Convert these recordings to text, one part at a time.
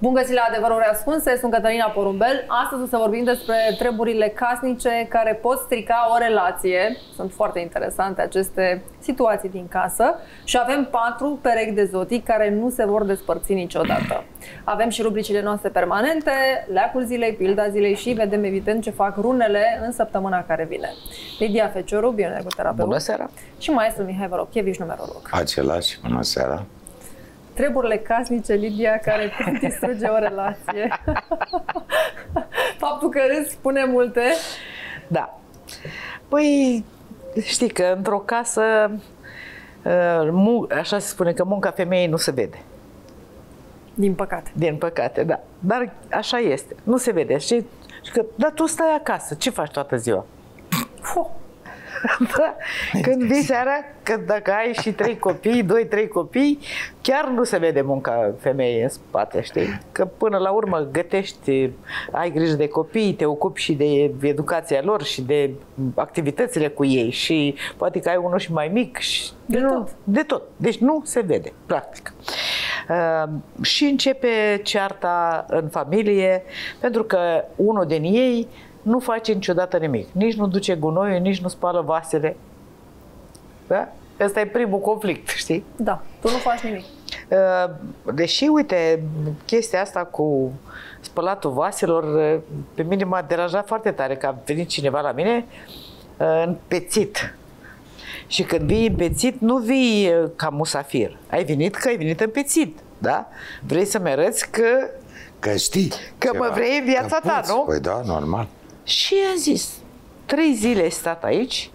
Bun găsit la Adevăruri ascunse, sunt Cătălina Porumbel. Astăzi o să vorbim despre treburile casnice care pot strica o relație. Sunt foarte interesante aceste situații din casă și avem 4 perechi de zotii care nu se vor despărți niciodată. Avem și rubricile noastre permanente, leacul zilei, pilda zilei și vedem evident ce fac runele în săptămâna care vine. Lidia Fecioru, bioenergoterapeut. Bună seara! Și maestru Mihai Voropchievici, numerolog. Același, bună seara! Treburile casnice, Lidia, care pot distruge o relație. Faptul că râzi spune multe. Da. Păi, știi că într-o casă, așa se spune că munca femeii nu se vede. Din păcate. Din păcate, da. Dar așa este. Nu se vede. Știi? Dar tu stai acasă. Ce faci toată ziua? Da. Când vii seara, că dacă ai și 2-3 copii, chiar nu se vede munca femeii în spate, știi? Că până la urmă gătești, ai grijă de copii, te ocupi și de educația lor și de activitățile cu ei și poate că ai unul și mai mic și de tot. Deci nu se vede, practic. Și începe cearta în familie, pentru că unul din ei nu face niciodată nimic. Nici nu duce gunoiul, nici nu spală vasele. Da? Ăsta e primul conflict, știi? Da, tu nu faci nimic. Deși, uite, chestia asta cu spălatul vaselor, pe mine m-a derajat foarte tare, că a venit cineva la mine împețit. Și când vii împețit, nu vii ca musafir. Ai venit împețit, da? Vrei să-mi arăți că știi. Că mă vrei în viața ta, nu? Păi da, normal. Și i-am zis, 3 zile ai stat aici,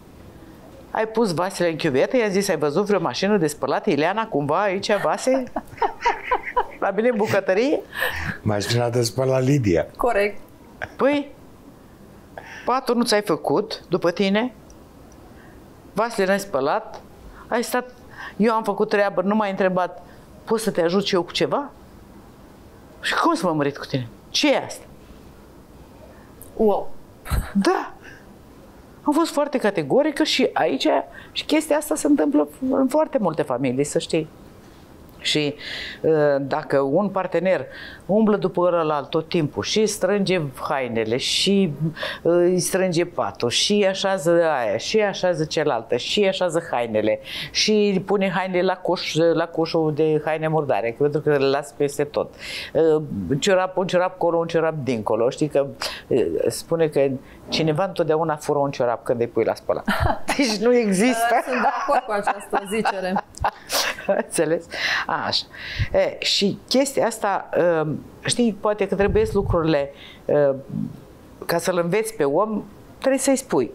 ai pus vasele în chiuvetă, i-am zis, ai văzut vreo mașină de spălat, Ileana, cumva aici vase? La mine în bucătărie? Mașina de spălat Lidia. Corect. Păi, patul nu ți-ai făcut după tine, vasele n-ai spălat, ai stat, eu am făcut treabă, nu m-ai întrebat, poți să te ajut și eu cu ceva? Și cum să mă mărit cu tine? Ce e asta? Wow! Da! Am fost foarte categorică și aici, și chestia asta se întâmplă în foarte multe familii, să știi. Și dacă un partener umblă după ălălalt tot timpul și strânge hainele și îi strânge patul și așează aia și așează cealaltă și așează hainele și pune hainele la coșul de haine murdare, pentru că le las peste tot. Un ciorap colo, un ciorap dincolo. Știi că spune că cineva întotdeauna fură un ciorap când îi pui la spălat. Deci nu există. Sunt de acord cu această zicere. Înțeles? Așa. Și chestia asta, știi, poate că trebuie lucrurile, ca să-l înveți pe om, trebuie să-i spui,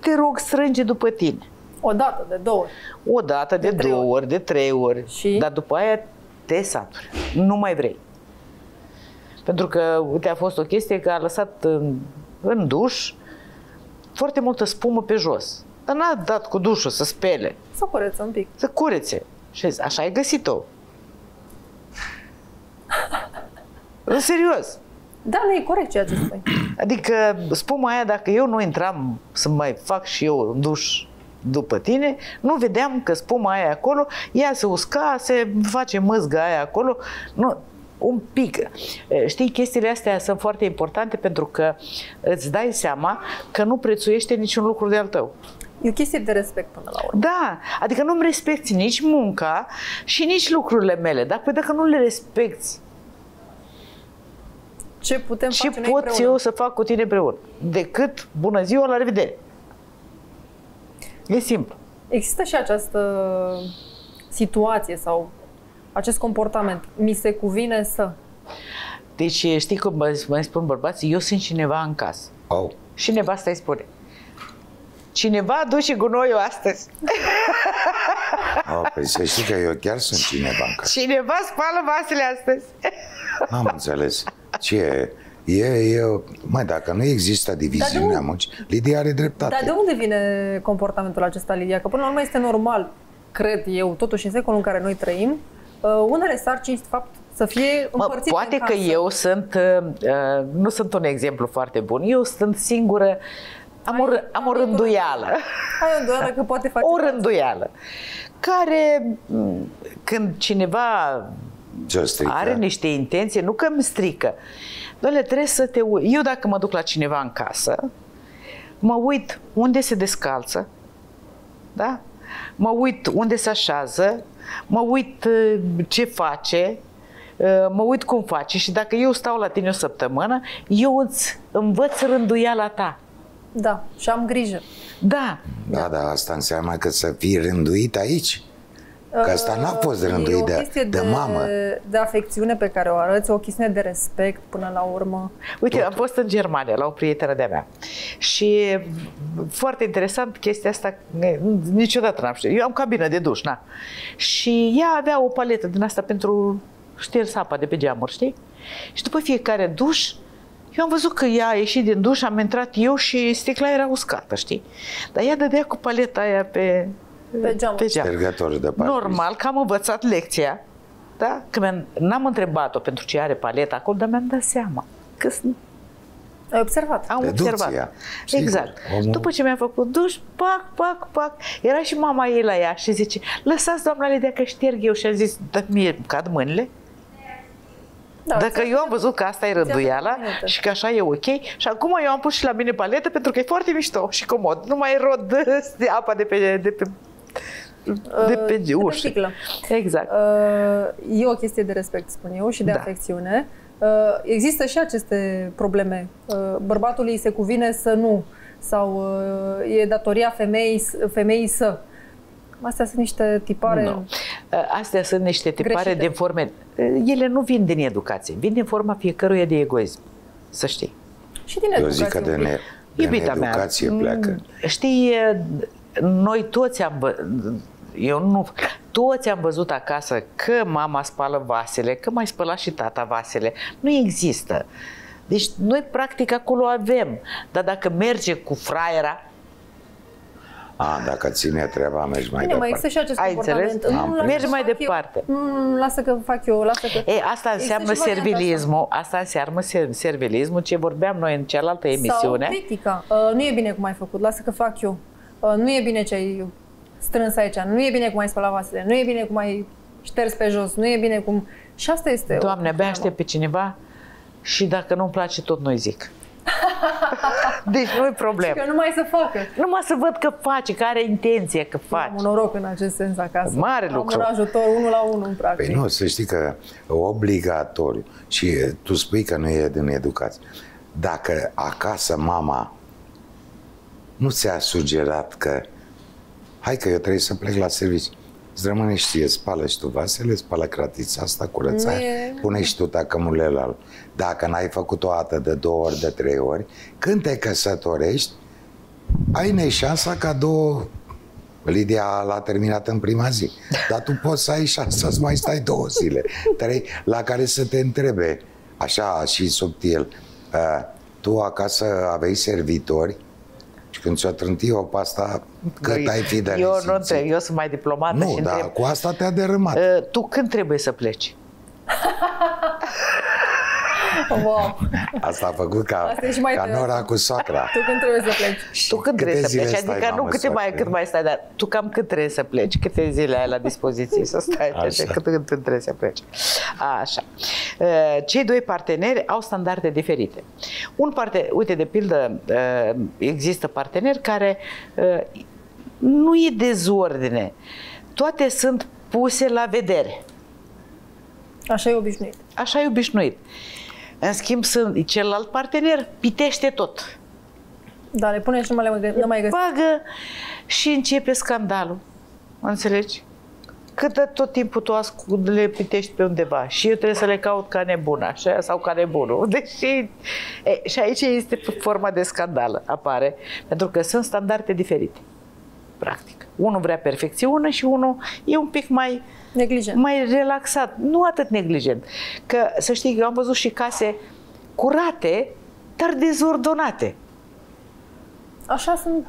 te rog, strânge după tine. O dată, de 2 ori. O dată, de 2 ori, de 3 ori. Și? Dar după aia te saturi. Nu mai vrei. Pentru că, uite, a fost o chestie că a lăsat în duș foarte multă spumă pe jos. Dar n-a dat cu dușul să spele. Să curețe un pic. Să curețe. Și așa ai găsit-o. În serios. Da, nu e corect ceea ce spui. Adică, spuma aia, dacă eu nu intram să mai fac și eu în duș după tine, nu vedeam că spuma aia acolo, ea se usca, se face mâzga aia acolo. Nu, un pic. Știi, chestiile astea sunt foarte importante pentru că îți dai seama că nu prețuiește niciun lucru de-al tău. E o chestie de respect până la urmă. Da, adică nu-mi respecti nici munca și nici lucrurile mele. Dar păi dacă nu le respecti, ce putem face noi împreună? Ce pot eu să fac cu tine împreună? Decât bună ziua, la revedere. E simplu. Există și această situație sau acest comportament. Mi se cuvine să... Deci știi cum mai spun bărbații? Eu sunt cineva în casă. Oh. Și nevasta îi spune. Cineva duce gunoiul astăzi. Păi să știi că eu chiar sunt cineva în casă. Cineva spală vasele astăzi. Am înțeles. Ce e? Mai dacă nu există diviziunea muncii, Lidia are dreptate. Dar de unde vine comportamentul acesta, Lidia? Că până la urmă este normal, cred eu, totuși în secolul în care noi trăim, unele sarcini, de fapt, să fie împărțite. Poate că eu sunt, nu sunt un exemplu foarte bun, eu sunt singură. Am o rânduială. Ai o rânduială că poate face. O rânduială. Care, când cineva Are niște intenții, nu că îmi strică. Doamne, trebuie să te uiți. Eu dacă mă duc la cineva în casă, mă uit unde se descalță, da? Mă uit unde se așează, mă uit ce face, mă uit cum face și dacă eu stau la tine o săptămână, eu îți învăț rânduiala ta. Da, și am grijă. Da. Da, dar asta înseamnă că să fii rânduit aici. Că asta n-a fost rânduit de mamă. De afecțiune pe care o arăți, o chestiune de respect până la urmă. Uite, am fost în Germania la o prietenă de-a mea și foarte interesant chestia asta, niciodată n-am știut. Eu am cabină de duș, na. Și ea avea o paletă din asta pentru șters apa de pe geamuri, știi? Și după fiecare duș, eu am văzut că ea a ieșit din duș, am intrat eu și sticla era uscată, știi? Dar ea dădea cu paleta aia pe geam. De normal că am învățat lecția, da? Că n-am întrebat-o pentru ce are paleta acolo, dar mi-am dat seama că ai observat. Am observat. Exact. Omul... După ce mi-a făcut duș, pac, pac, pac, era și mama ei la ea și zice: lăsați, doamna Lidia, că șterg eu. Și a zis: da, mie îmi cad mâinile. Da, dacă eu am văzut că asta e rânduiala și că așa e ok, și acum eu am pus și la mine paletă pentru că e foarte mișto și comod. Nu mai rod de apa de pe urși. Exact. E o chestie de respect, spun eu, și de afecțiune. Există și aceste probleme. Bărbatului se cuvine să nu, sau e datoria femeii să. Astea sunt niște tipare... No. Astea sunt niște tipare greșite. De forme... Ele nu vin din educație, vin din forma fiecăruia de egoism, să știi. Și din educație. Eu zic că din educație pleacă. Știi, noi toți am... Eu nu... Toți am văzut acasă că mama spală vasele, că mai spăla și tata vasele. Nu există. Deci noi practic acolo avem. Dar dacă merge cu fraiera... A, dacă ține treaba, mergi mai departe. Mai există și acest comportament. Mergi mai departe. Lasă că fac eu, lasă că... Ei, asta înseamnă servilismul. Asta înseamnă servilismul, ce vorbeam noi în cealaltă emisiune. Sau critica. Nu e bine cum ai făcut, lasă că fac eu. Nu e bine ce ai strâns aici, nu e bine cum ai spălat vasele, nu e bine cum ai șters pe jos, nu e bine cum... Și asta este... Doamne, abia aștept pe cineva și dacă nu-mi place, tot nu-i zic. Deci nu e problemă. Că numai să facă. Numai să văd că face, că are intenție că face. Am noroc în acest sens acasă. Mare lucru. Am un ajutor unul la unul, în practic. Păi nu, să știi că obligatoriu. Și tu spui că nu e din educație. Dacă acasă mama nu ți-a sugerat că hai că eu trebuie să plec la serviciu, îți rămâne și ție, spală și tu vasele, spală cratița asta, curăța, pune și tu tacămurile la... Dacă n-ai făcut o dată, de 2 ori, de 3 ori, când te căsătorești, ai neșansa ca două... Lidia l-a terminat în prima zi, dar tu poți să ai șansa să mai stai 2 zile, 3, la care să te întrebe, așa și subtil, tu acasă aveai servitori? Și când ți-o trânti o pasta, cât ai fi de resimțit? Eu nu întreb, eu sunt mai diplomată. Nu, și întreb, cu asta te-a derâmat. Tu când trebuie să pleci? Wow. Asta a făcut ca nora cu soacra. Tu când trebuie să pleci? Tu când trebuie să pleci? Adică stai, nu câte soacră, mai, cât mai stai, dar tu cam cât trebuie să pleci? Câte zile ai la dispoziție să stai? Așa. Cât trebuie să pleci? Așa. Cei doi parteneri au standarde diferite. Uite, de pildă, există parteneri care nu e dezordine. Toate sunt puse la vedere. Așa e obișnuit. Așa e obișnuit. În schimb, celălalt partener pitește tot. Da, le pune și nu mai găsește. Bagă și începe scandalul. Înțelegi? Cât tot timpul tu le pitești pe undeva și eu trebuie să le caut ca nebuna sau ca nebunul. Deci, și aici este forma de scandal, apare. Pentru că sunt standarde diferite. Practic. Unul vrea perfecțiune și unul e un pic mai neglijent, mai relaxat. Nu atât neglijent. Că, să știi, eu am văzut și case curate, dar dezordonate. Așa sunt...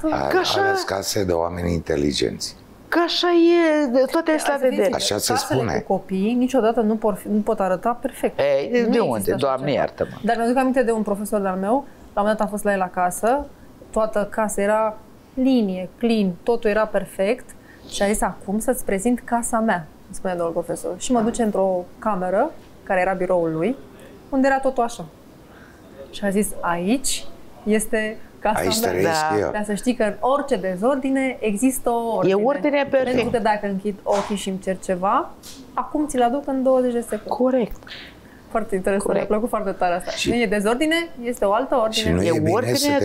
Ales case de oameni inteligenți. Că așa e, toate este la vedere. Așa se spune. Casele cu copii niciodată nu pot arăta perfect. Ei, de unde? Doamne iartă-mă. Dar mi-aduc aminte de un profesor de-al meu, la un moment dat am fost la el acasă, toată casa era... linie, plin, totul era perfect și a zis: acum să-ți prezint casa mea. spune domnul profesor, și mă duce într-o cameră, care era biroul lui, unde era totul așa. Și a zis, aici este casa mea. Dar să știi că în orice dezordine există o ordine. E ordinea perfectă. Pentru că dacă închid ochii și îmi cer ceva, acum ți-l aduc în 20 de secunde. Corect. Foarte interesant, mi-a plăcut foarte tare asta. Și nu e dezordine, este o altă ordine. E o ordine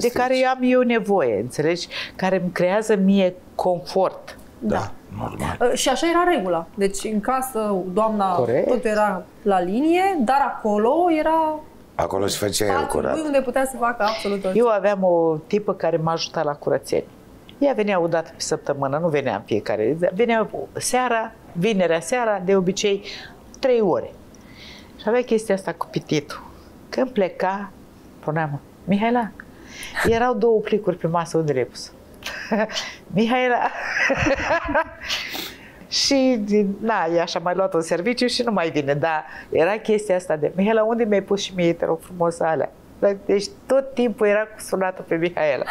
de care am eu nevoie, înțelegi? Care îmi creează mie confort. Da. Normal. Și așa era regula. Deci în casă, doamna, corect, tot era la linie, dar acolo era... Acolo se făcea el curat. Unde putea să facă absolut orice. Eu aveam o tipă care m-a ajutat la curățenie. Ea venea o dată pe săptămână, nu venea în fiecare zi, venea seara, vinerea seara, de obicei 3 ore. Și avea chestia asta cu pititul. Când pleca, puneam, Mihaela, erau 2 plicuri pe masă, unde le-ai pus? Mihaela! Și, na, e așa, mai luat un serviciu și nu mai vine, dar era chestia asta de, Mihaela, unde mi-ai pus și mie, te rog frumos, alea? Deci tot timpul era cu sunatul pe Mihaela.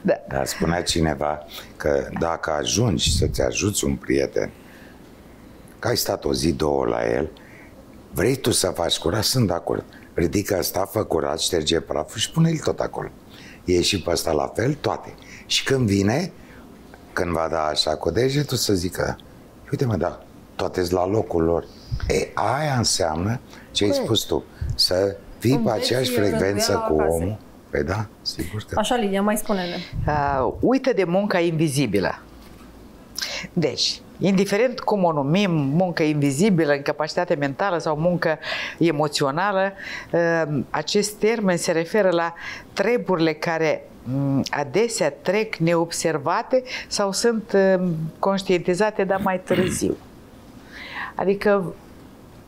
Da. Dar spunea cineva că dacă ajungi să-ți ajuți un prieten, că ai stat o zi, două la el, vrei tu să faci curat? Sunt de acord. Ridică ăsta, fă curat, șterge praful și pune-l tot acolo. E și pe ăsta la fel, toate. Și când vine, când va da așa cu degetul, să zică, uite mă, da, toate-s la locul lor. E, aia înseamnă ce ai spus tu, să fii pe aceeași frecvență cu omul. Păi da, sigur că... Așa, Lidia, mai spune-ne. Uită de munca invizibilă. Deci, indiferent cum o numim, muncă invizibilă, incapacitate mentală sau muncă emoțională, acest termen se referă la treburile care adesea trec neobservate sau sunt conștientizate, dar mai târziu. Adică,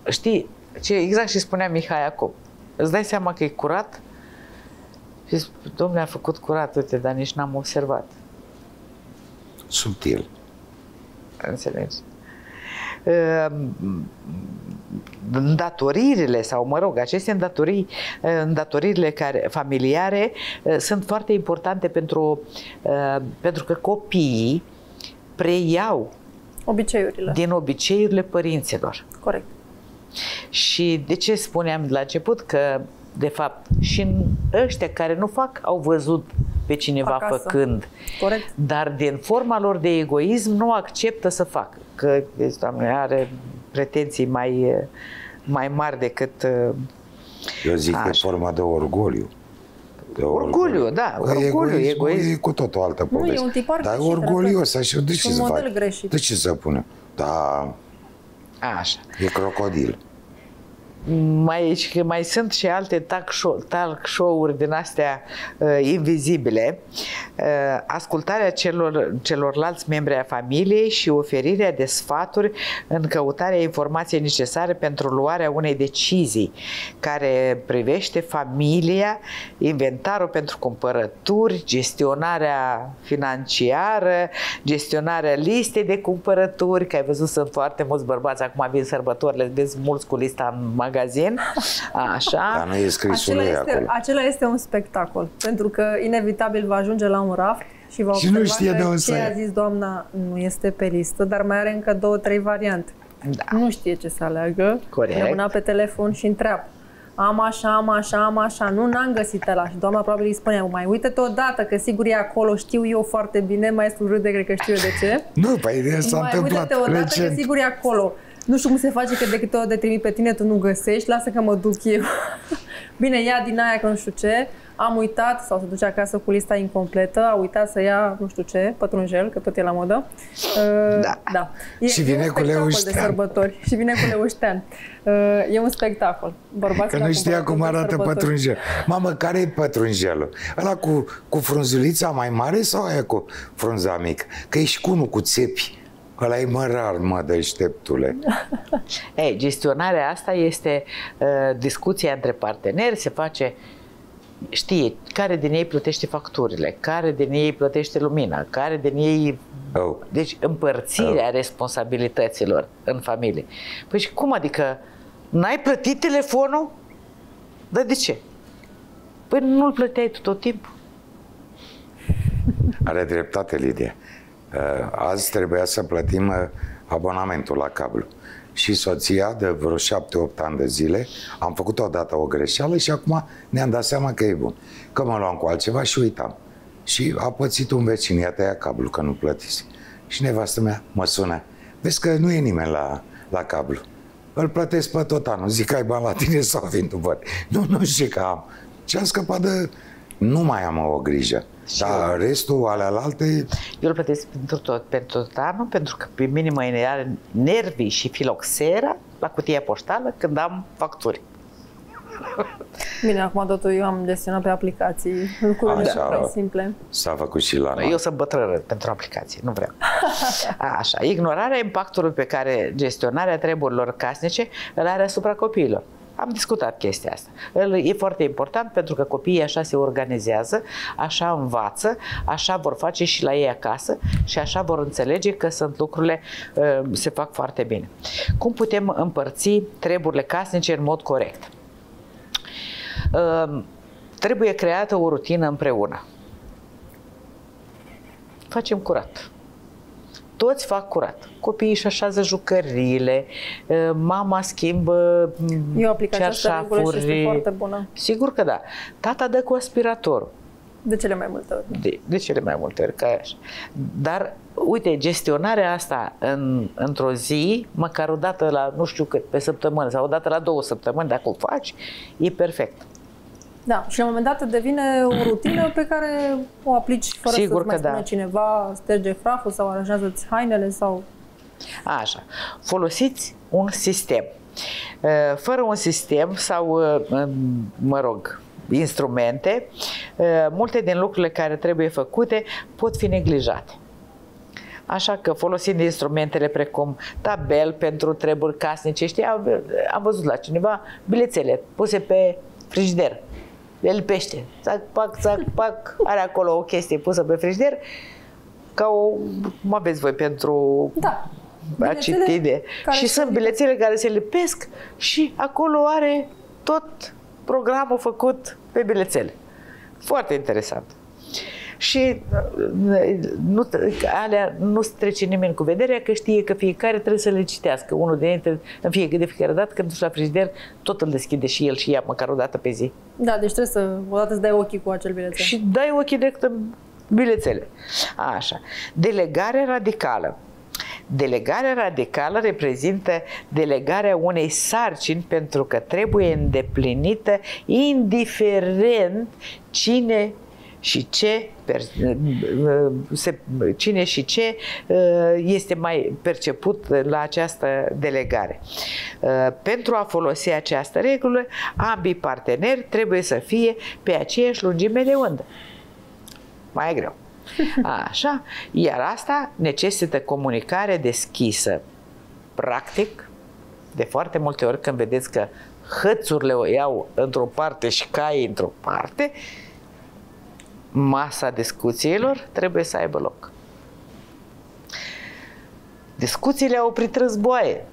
știi, exact ce spunea Mihai Iacob, îți dai seama că e curat și domnule, a făcut curat, uite, dar nici n-am observat. Subtil. Înțelegi? Îndatoririle sau, mă rog, aceste îndatoririle familiare sunt foarte importante pentru că copiii preiau din obiceiurile părinților. Corect. Și de ce spuneam de la început că, de fapt, și ăștia care nu fac, au văzut pe cineva acasă făcând. Corect. Dar din forma lor de egoism nu acceptă să facă. Că, doamne, are pretenții mai mari decât... Eu zic că forma de orgoliu. Orgoliu, da. Orgoliu, egoism. E cu tot o altă poveste. Nu, dar orgolios, așa, de ce să faci? De ce să punem? Da, așa. E crocodil. Mai sunt și alte talk show-uri din astea invizibile. Ascultarea celorlalți membri a familiei și oferirea de sfaturi în căutarea informației necesare pentru luarea unei decizii care privește familia, inventarul pentru cumpărături, gestionarea financiară, gestionarea listei de cumpărături, că ai văzut sunt foarte mulți bărbați, acum vin sărbătorile, vezi mulți cu lista în magazin, așa. Dar nu e scrisul lui acolo. Acela este un spectacol, pentru că inevitabil va ajunge la un raft și va observa că ce a zis doamna nu este pe listă, dar mai are încă 2-3 variante. Da. Nu știe ce să aleagă, rămâna pe telefon și întreabă. Am așa, am așa, am așa, nu, n-am găsit ăla. Și doamna probabil îi spunea, mai uite-te odată, că sigur e acolo, știu eu foarte bine, mai sunt râde, cred că știu eu de ce. Nu, păi s-a întâmplat recent. Mai uite-te odată, că sigur e acolo. Nu știu cum se face că de câte ori de trimit pe tine, tu nu găsești, lasă că mă duc eu. Bine, ia din aia că nu știu ce, am uitat, sau se duce acasă cu lista incompletă, a uitat să ia, nu știu ce, pătrunjel, că tot e la modă. Da. Da. Și vine cu leuștean. De sărbători. Și vine cu leuștean. E un spectacol. Bărbații că nu știa cum arată pătrunjel. Mamă, care e pătrunjelul? Ăla cu frunzulița mai mare sau aia cu frunza mică? Că e și cu unul cu țepi. Ăla e mărar, mă, deșteptule. Ei, gestionarea asta este discuția între parteneri, se face, știi, care din ei plătește facturile, care din ei plătește lumina, care din ei... Oh. Deci împărțirea responsabilităților în familie. Păi și cum adică, n-ai plătit telefonul? Dar de ce? Păi nu-l plăteai tu tot timpul. Are dreptate, Lidia. Azi trebuia să plătim abonamentul la cablu. Și soția, de vreo 7-8 ani de zile, am făcut odată o greșeală și acum ne-am dat seama că e bun. Că mă luam cu altceva și uitam. Și a pățit un vecin, i-a tăiat cablu că nu plătise. Și nevastă mea mă sună. Vezi că nu e nimeni la cablu. Îl plătesc pe tot anul. Zic, ai bani la tine sau vin tu bani? Nu, nu știu că am. Și am scăpat de... Nu mai am o grijă. Dar restul, alealte... Eu îl plătesc pentru tot anul, pentru că pe mine mă enervează nervii și filoxera la cutia poștală când am facturi. Bine, acum totul eu am gestionat pe aplicații, lucrurile mai simple. S-a făcut și la noi. Eu sunt bătrână pentru aplicații, nu vreau. Așa, ignorarea impactului pe care gestionarea treburilor casnice îl are asupra copiilor. Am discutat chestia asta. E foarte important pentru că copiii așa se organizează, așa învață, așa vor face și la ei acasă și așa vor înțelege că sunt lucrurile, se fac foarte bine. Cum putem împărți treburile casnice în mod corect? Trebuie creată o rutină împreună. Facem curat. Toți fac curat. Copiii își așează jucăriile, mama schimbă cearșafuri. Eu aplicația asta regulă și este foarte bună. Sigur că da. Tata dă cu aspiratorul. De cele mai multe ori. De cele mai multe ori, ca așa. Dar, uite, gestionarea asta într-o zi, măcar o dată la, nu știu cât, pe săptămână sau o dată la 2 săptămâni, dacă o faci, e perfect. Da, și la un moment dat devine o rutină pe care o aplici fără să-ți mai spune cineva, sterge fraful sau aranjează-ți hainele sau... Așa, folosiți un sistem. Fără un sistem sau, mă rog, instrumente, multe din lucrurile care trebuie făcute pot fi neglijate. Așa că folosind instrumentele precum tabel pentru treburi casnice, știi, am văzut la cineva bilețele puse pe frigider. Le lipește. Țac, pac, țac, pac. Are acolo o chestie pusă pe frigider ca o... Mă aveți voi pentru... Da. A citi de... Și sunt bilețele care se lipesc și acolo are tot programul făcut pe bilețele. Foarte interesant. Și alea nu trece nimeni cu vederea că știe că fiecare trebuie să le citească. Unul dintre de fiecare dată când duci la frigider, tot îl deschide și el și ea, măcar o dată pe zi. Da, deci trebuie să odată îți dai ochii cu acel bilețel. Și dai ochii direct în bilețele. Așa. Delegarea radicală. Delegarea radicală reprezintă delegarea unei sarcini pentru că trebuie îndeplinită indiferent cine și ce este mai perceput la această delegare. Pentru a folosi această regulă, ambii parteneri trebuie să fie pe aceeași lungime de undă. Mai e greu. Așa, iar asta necesită comunicare deschisă. Practic, de foarte multe ori când vedeți că hățurile o iau într-o parte și caii într-o parte, masa discuțiilor trebuie să aibă loc. Discuțiile au oprit războaie.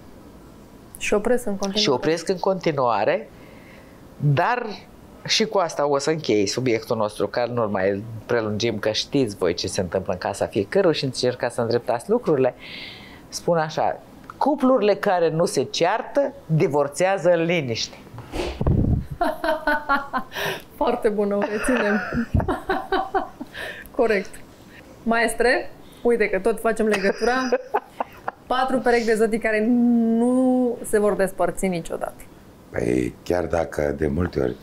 Și opresc în continuare. Dar și cu asta o să închei subiectul nostru, că nu mai prelungim, că știți voi ce se întâmplă în casa fiecăruia și încercați să îndreptați lucrurile. Spun așa, cuplurile care nu se ceartă, divorțează în liniște. Foarte bună, o reținem. Corect. Maestre, uite că tot facem legătura. 4 perechi de zodii care nu se vor despărți niciodată. Păi chiar dacă de multe ori,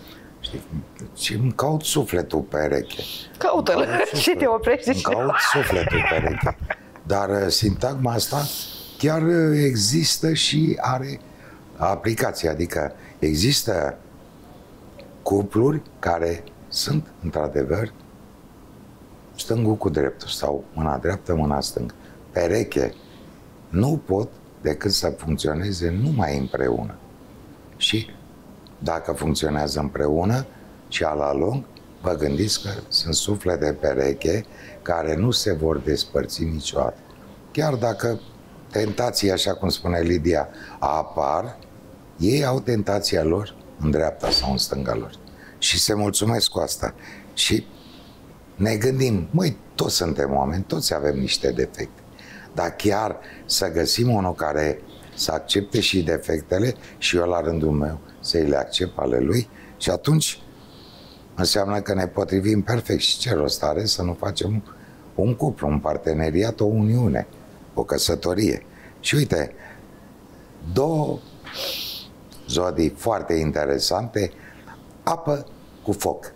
știi, îmi caut sufletul pereche. Caută-l și te oprești. Îmi caut sufletul pereche. Dar sintagma asta chiar există și are aplicație. Adică există cupluri care sunt, într-adevăr, stângul cu dreptul sau mâna dreaptă, mâna stângă. Pereche nu pot decât să funcționeze numai împreună. Și dacă funcționează împreună și la lung, vă gândiți că sunt suflete pereche care nu se vor despărți niciodată. Chiar dacă tentații, așa cum spune Lidia, apar, ei au tentația lor în dreapta sau în stânga lor. Și se mulțumesc cu asta. Și ne gândim, măi, toți suntem oameni, toți avem niște defecte. dar chiar să găsim unul care să accepte și defectele și eu la rândul meu să-i le accept ale lui și atunci înseamnă că ne potrivim perfect și ce rost are să nu facem un cuplu, un parteneriat, o uniune, o căsătorie. Și uite, două zodii foarte interesante, apă cu foc,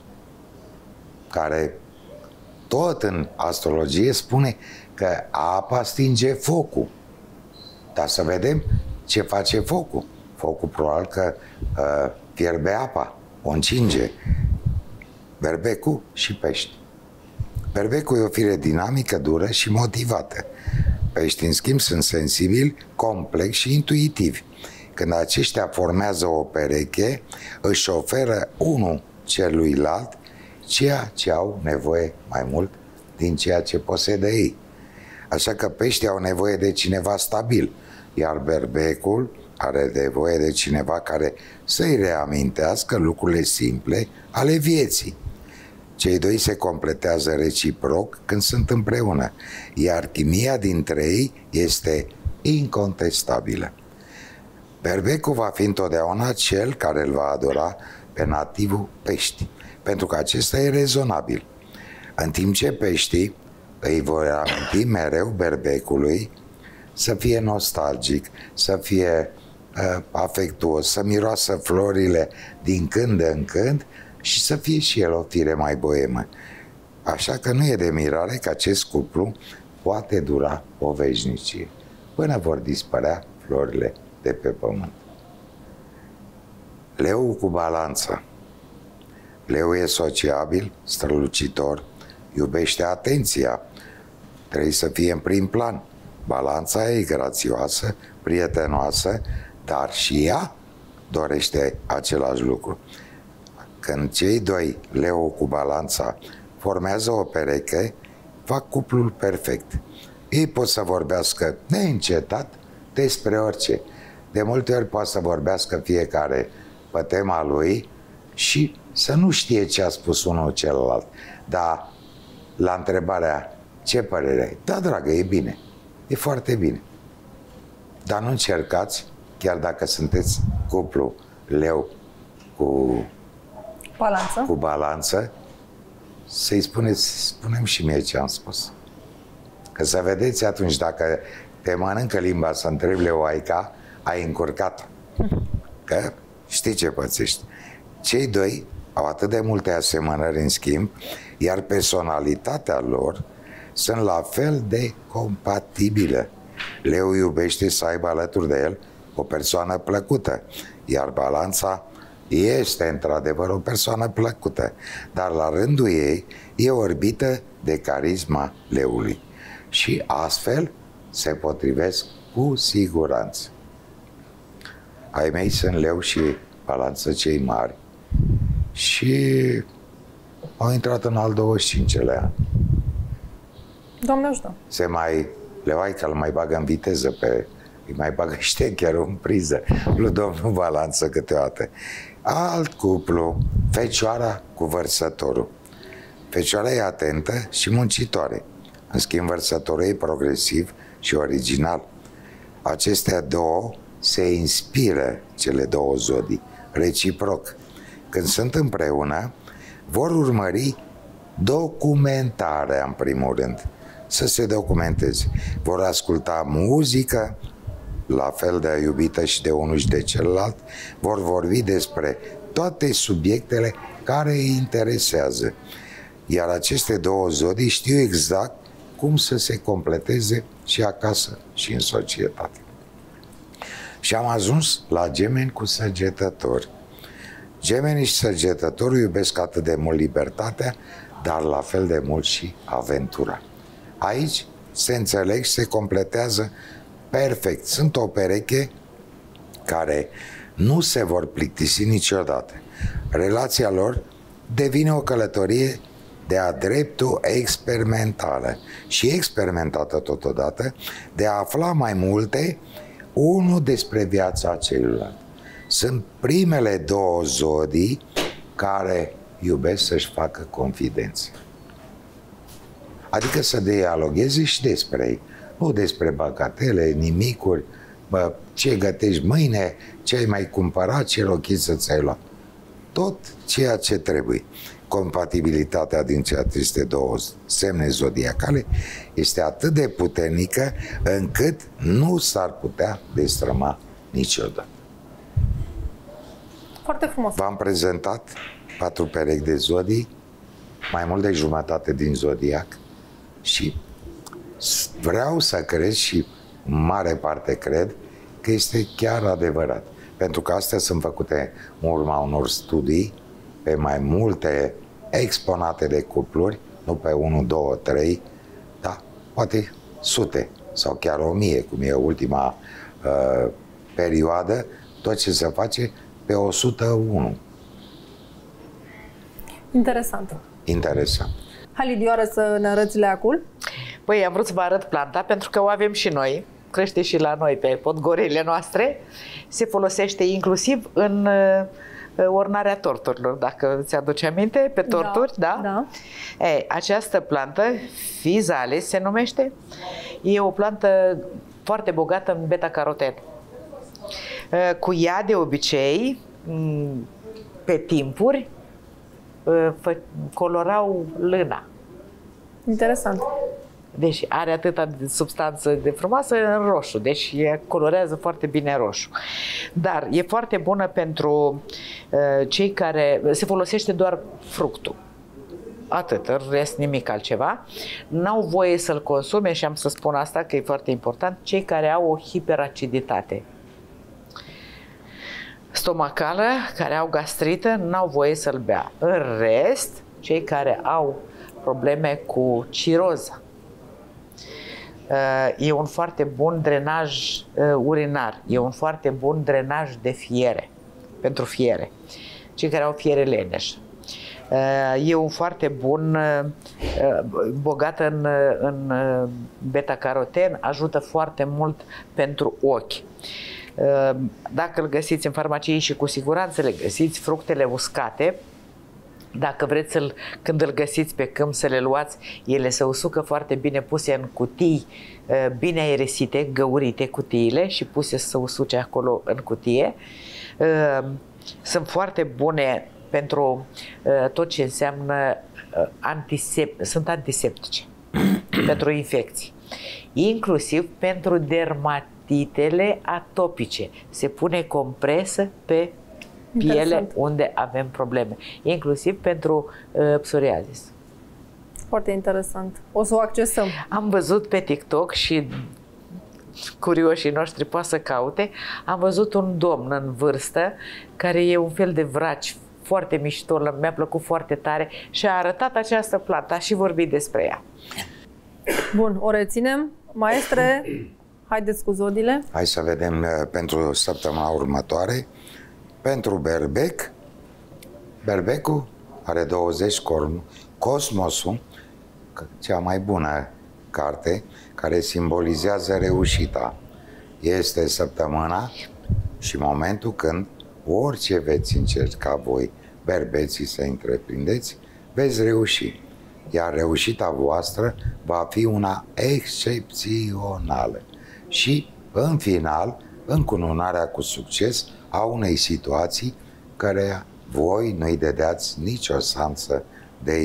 care tot în astrologie spune că apa stinge focul. Dar să vedem ce face focul. Focul probabil că fierbe apa, o încinge. Berbecul și pești. Berbecul e o fire dinamică, dură și motivată. Peștii, în schimb, sunt sensibili, complexi și intuitivi. Când aceștia formează o pereche, își oferă unul celuilalt ceea ce au nevoie mai mult din ceea ce posedă ei. Așa că peștii au nevoie de cineva stabil, iar berbecul are nevoie de cineva care să-i reamintească lucrurile simple ale vieții. Cei doi se completează reciproc când sunt împreună, iar chimia dintre ei este incontestabilă. Berbecul va fi întotdeauna cel care îl va adora pe nativul pești, pentru că acesta e rezonabil. În timp ce peștii îi vor aminti mereu berbecului să fie nostalgic, să fie afectuos, să miroasă florile din când în când și să fie și el o fire mai boemă. Așa că nu e de mirare că acest cuplu poate dura o veșnicie, până vor dispărea florile de pe pământ. Leul cu balanța. Leul e sociabil, strălucitor, iubește atenția, trebuie să fie în prim plan. Balanța e grațioasă, prietenoasă, dar și ea dorește același lucru. Când cei doi, Leu cu balanța, formează o pereche, fac cuplul perfect. Ei pot să vorbească neîncetat despre orice. De multe ori poate să vorbească fiecare pe tema lui și să nu știe ce a spus unul celălalt. Dar la întrebarea, ce părere ai? Da, dragă, e bine. E foarte bine. Dar nu încercați, chiar dacă sunteți cuplu Leu cu balanță, să-i spuneți, spune-mi și mie ce am spus. Că să vedeți atunci, dacă te mănâncă limba să întrebi leoaica, ai încurcat. Că știi ce pățești. Cei doi au atât de multe asemănări în schimb, iar personalitatea lor sunt la fel de compatibile. Leu iubește să aibă alături de el o persoană plăcută, iar balanța este într-adevăr o persoană plăcută, dar la rândul ei e orbită de carisma leului și astfel se potrivesc cu siguranță. Ai mei sunt leu și balanță cei mari și au intrat în al 25-lea an. Doamne ajută. Se mai, leoaica îl mai bagă în viteză, îi mai bagă ștecherul în priză lui domnul balanță câteodată. Alt cuplu, fecioara cu vărsătorul. Fecioara e atentă și muncitoare. În schimb, vărsătorul e progresiv și original. Acestea două se inspiră, cele două zodii, reciproc. Când sunt împreună, vor urmări documentarea, în primul rând, să se documenteze. Vor asculta muzică, la fel de iubită și de unul și de celălalt, vor vorbi despre toate subiectele care îi interesează. Iar aceste două zodii știu exact cum să se completeze și acasă și în societate. Și am ajuns la gemeni cu săgetători. Gemenii și săgetătorul iubesc atât de mult libertatea, dar la fel de mult și aventura. Aici se înțeleg și se completează perfect. Sunt o pereche care nu se vor plictisi niciodată. Relația lor devine o călătorie de-a dreptul experimentală și experimentată totodată, de a afla mai multe unul despre viața celuilalt. Sunt primele două zodii care iubesc să-și facă confidențe. Adică să dialogheze și despre ei. nu despre bagatele, nimicuri, bă, ce gătești mâine, ce ai mai cumpărat, ce rochiță ți-ai luat. Tot ceea ce trebuie. Compatibilitatea din aceste două semne zodiacale este atât de puternică încât nu s-ar putea destrăma niciodată. Foarte frumos. V-am prezentat 4 perechi de zodii, mai mult de jumătate din zodiac, și vreau să cred și în mare parte cred că este chiar adevărat. Pentru că astea sunt făcute în urma unor studii pe mai multe exponate de cupluri, nu pe 1, 2, 3, da, poate sute sau chiar 1000, cum e ultima perioadă, tot ce se face pe 101. Interesant. Interesant. Hai, Lidioară, să ne arăți leacul. Păi, am vrut să vă arăt planta, pentru că o avem și noi. Crește și la noi pe podgorile noastre. Se folosește inclusiv în ornarea torturilor, dacă ți-aduce aminte, pe torturi, da? Da? Da. Ei, această plantă, Fizales se numește, e o plantă foarte bogată în beta-caroten. Cu ea, de obicei, pe timpuri, colorau lâna. Interesant. Deci are atâta de substanță de frumoasă în roșu, deci colorează foarte bine roșu. Dar e foarte bună pentru cei care se folosește doar fructul. Atât, în rest nimic altceva. N-au voie să-l consume, și am să spun asta că e foarte important, cei care au o hiperaciditate stomacală, care au gastrită, n-au voie să-l bea. În rest, cei care au probleme cu ciroza, e un foarte bun drenaj urinar, e un foarte bun drenaj de fiere, pentru fiere, cei care au fiere leneșe. E un foarte bun, bogat în beta-caroten, ajută foarte mult pentru ochi. Dacă îl găsiți în farmacie, și cu siguranță le găsiți, fructele uscate, dacă vreți când îl găsiți pe câmp să le luați, ele se usucă foarte bine, puse în cutii bine aerisite, găurite cutiile și puse să usuce acolo în cutie. Sunt foarte bune pentru tot ce înseamnă sunt antiseptice pentru infecții, inclusiv pentru dermatitele atopice. Se pune compresă pe piele. Interesant. Unde avem probleme, inclusiv pentru psoriazis. Foarte interesant. O să o accesăm. Am văzut pe TikTok, și curioșii noștri poate să caute, am văzut un domn în vârstă care e un fel de vraci foarte mișto, mi-a plăcut foarte tare și a arătat această plantă, a și vorbit despre ea. Bun, o reținem. Maestre, haideți cu zodiile. Hai să vedem pentru săptămâna următoare. Pentru berbec, berbecul are 20 corni, Cosmosul, cea mai bună carte, care simbolizează reușita. Este săptămâna și momentul când orice veți încerca voi, berbeții, să întreprindeți, veți reuși. Iar reușita voastră va fi una excepțională. Și, în final, încununarea cu succes a unei situații care voi nu-i dădeați nicio șansă de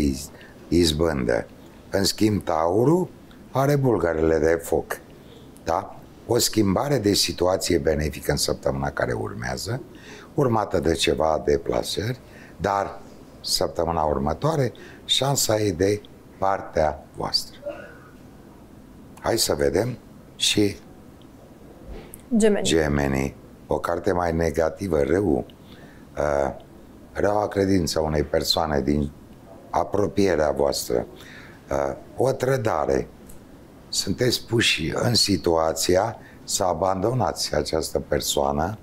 izbândă. În schimb, Taurul are bulgările de foc. Da? O schimbare de situație benefică în săptămâna care urmează, urmată de ceva deplasări, dar săptămâna următoare șansa e de partea voastră. Hai să vedem și Gemenii. O carte mai negativă, rău, răua credință unei persoane din apropierea voastră, o trădare. Sunteți puși în situația să abandonați această persoană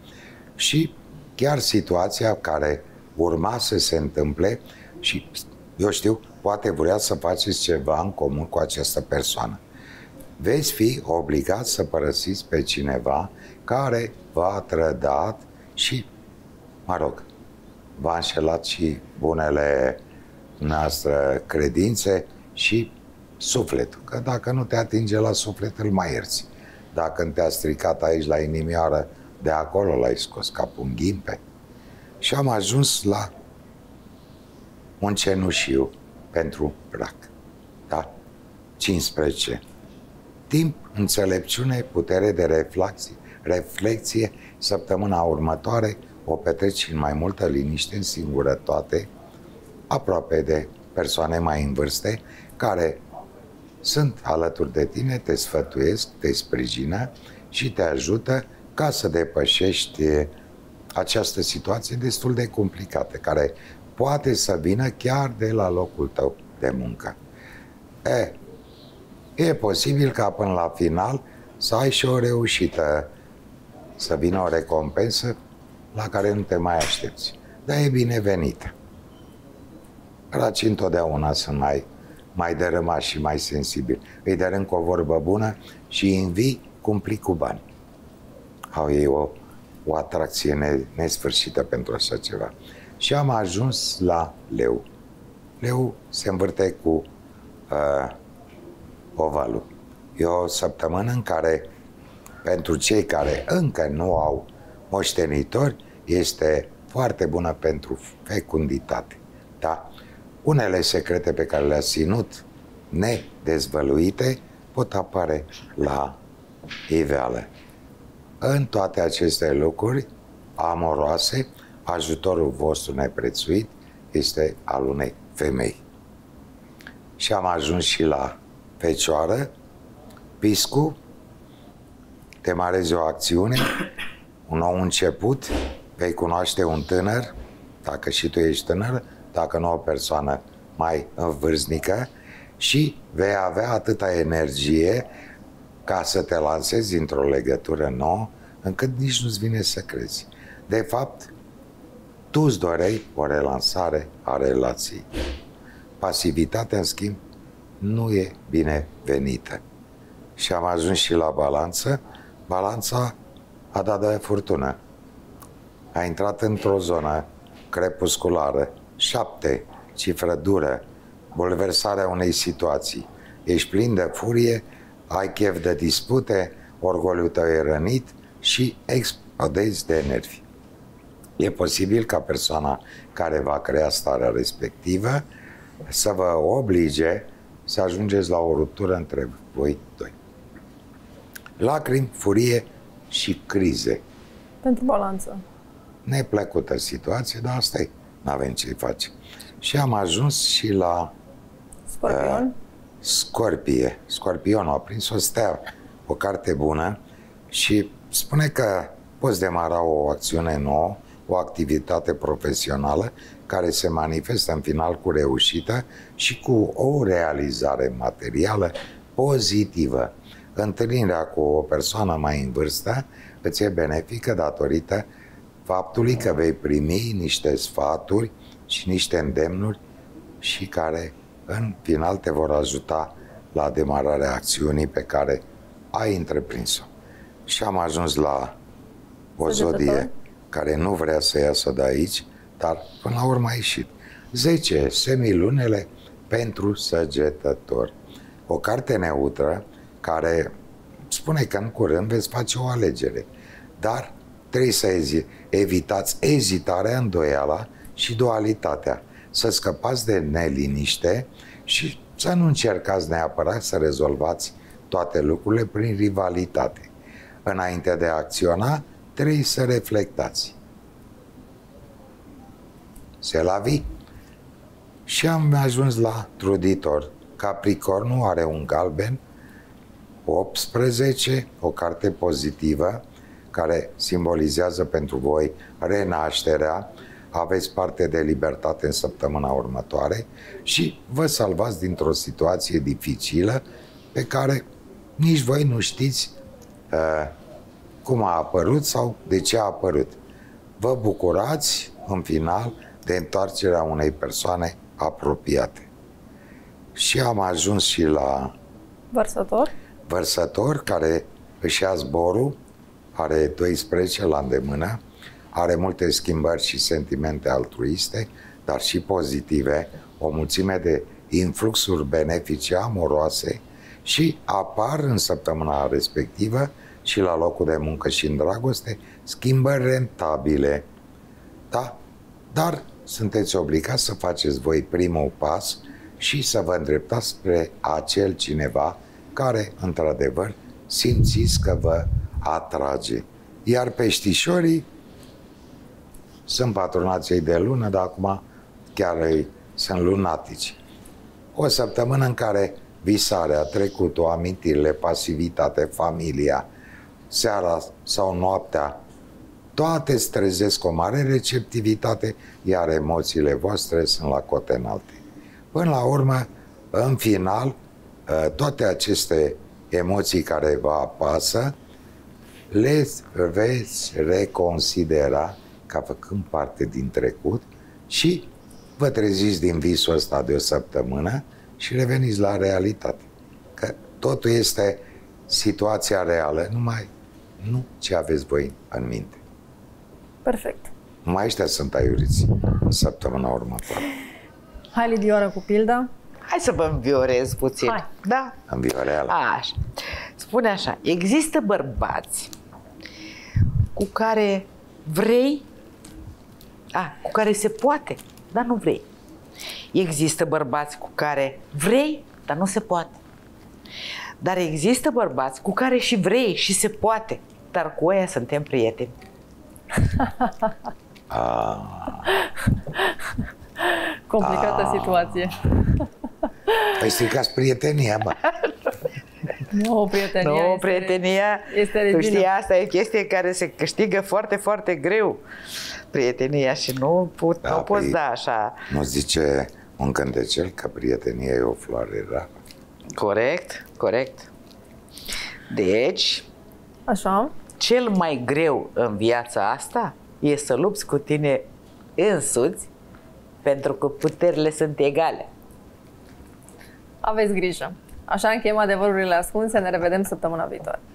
și chiar situația care urma să se întâmple și, eu știu, poate vrea să faceți ceva în comun cu această persoană. Veți fi obligați să părăsiți pe cineva care v-a trădat și, mă rog, v-a înșelat și bunele noastre credințe și sufletul. Că dacă nu te atinge la suflet, îl mai ierți. Dacă te-a stricat aici la inimioară, de acolo l-ai scos ca un ghimpe. Și am ajuns la un cenușiu pentru rac. Da? 15. Timp, înțelepciune, putere de reflecție. Săptămâna următoare o petreci în mai multă liniște, în singurătate, aproape de persoane mai în vârstă, care sunt alături de tine, te sfătuiesc, te sprijină și te ajută ca să depășești această situație destul de complicată, care poate să vină chiar de la locul tău de muncă. E posibil ca până la final să ai și o reușită, să vină o recompensă la care nu te mai aștepți, dar e binevenită. Raci întotdeauna sunt mai dărâmași și mai sensibili. Îi dărânc o vorbă bună și îi învii cumplit cu bani. Au ei o atracție nesfârșită pentru așa ceva. Și am ajuns la leu. Leu se învârte cu ovalul. E o săptămână în care, pentru cei care încă nu au moștenitori, este foarte bună pentru fecunditate. Da? Unele secrete pe care le-a ținut nedezvăluite pot apare la iveală. În toate aceste lucruri amoroase, ajutorul vostru neprețuit este al unei femei. Și am ajuns și la Fecioară, Piscu, demarezi o acțiune, un nou început, vei cunoaște un tânăr, dacă și tu ești tânăr, dacă nu o persoană mai învârznică, și vei avea atâta energie ca să te lansezi într-o legătură nouă, încât nici nu-ți vine să crezi. De fapt, tu îți doreai o relansare a relației. Pasivitatea, în schimb, nu e binevenită. Și am ajuns și la balanță. Balanța a dat de furtună. A intrat într-o zonă crepusculară. 7, cifră dură, bulversarea unei situații. Ești plin de furie, ai chef de dispute, orgoliul tău e rănit și explodezi de nervi. E posibil ca persoana care va crea starea respectivă să vă oblige să ajungeți la o ruptură între voi doi. Lacrimi, furie și crize. Pentru balanță. Neplăcută situație, dar asta e. N-avem ce-i face. Și am ajuns și la Scorpion. Scorpie. Scorpionul a prins o stea, o carte bună, și spune că poți demara o acțiune nouă, o activitate profesională care se manifestă în final cu reușită și cu o realizare materială pozitivă. Întâlnirea cu o persoană mai în vârstă îți e benefică datorită faptului că vei primi niște sfaturi și niște îndemnuri și care în final te vor ajuta la demararea acțiunii pe care ai întreprins-o. Și am ajuns la o zodie care nu vrea să iasă de aici, dar până la urmă a ieșit. 10. Semilunele pentru Săgetători. O carte neutră care spune că în curând veți face o alegere, dar trebuie să evitați ezitarea, îndoiala și dualitatea, să scăpați de neliniște și să nu încercați neapărat să rezolvați toate lucrurile prin rivalitate. Înainte de a acționa, trebuie să reflectați. Se lavi. Și am ajuns la Truditor. Capricornul are un galben, 18, o carte pozitivă, care simbolizează pentru voi renașterea. Aveți parte de libertate în săptămâna următoare și vă salvați dintr-o situație dificilă pe care nici voi nu știți cum a apărut sau de ce a apărut. Vă bucurați în final de întoarcerea unei persoane apropiate. Și am ajuns și la Vărsător. Vărsător, care își ia zborul, are 12 la îndemână, are multe schimbări și sentimente altruiste, dar și pozitive, o mulțime de influxuri benefice amoroase și apar în săptămâna respectivă și la locul de muncă și în dragoste schimbări rentabile. Da? Dar sunteți obligați să faceți voi primul pas și să vă îndreptați spre acel cineva care, într-adevăr, simțiți că vă atrage. Iar peștișorii sunt patronații de lună, dar acum chiar sunt lunatici. O săptămână în care visarea, trecutul, amintirile, pasivitate, familia, seara sau noaptea, toate îți trezesc o mare receptivitate, iar emoțiile voastre sunt la cote înalte. Până la urmă, în final, toate aceste emoții care vă apasă, le veți reconsidera ca făcând parte din trecut și vă treziți din visul ăsta de o săptămână și reveniți la realitate. Că totul este situația reală, numai nu ce aveți voi în minte. Perfect. Mai ăștia sunt aiuriți în săptămâna următoare. Hai, Lidioară, cu pilda. Hai să vă înviorez puțin. Hai. Da? Învioreală. Așa. Spune așa, există bărbați cu care vrei, cu care se poate, dar nu vrei. Există bărbați cu care vrei, dar nu se poate. Dar există bărbați cu care și vrei și se poate, dar cu aia suntem prieteni. Complicată situație. Păi stricați prietenia, bă. Nu, prietenia este, tu știi, asta e chestie care se câștigă foarte, foarte greu. Prietenia și nu poți da așa. Nu zice un cântecel că prietenia e o floare rară. Corect, corect. Deci, așa. Cel mai greu în viața asta e să lupți cu tine însuți, pentru că puterile sunt egale. Aveți grijă. Așa încheiem adevărurile ascunse, ne revedem săptămâna viitoare.